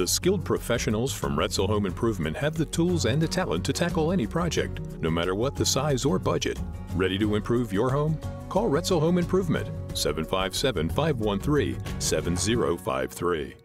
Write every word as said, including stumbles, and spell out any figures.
The skilled professionals from Reitzel Home Improvement have the tools and the talent to tackle any project, no matter what the size or budget. Ready to improve your home? Call Reitzel Home Improvement, seven five seven, five one three, seven zero five three.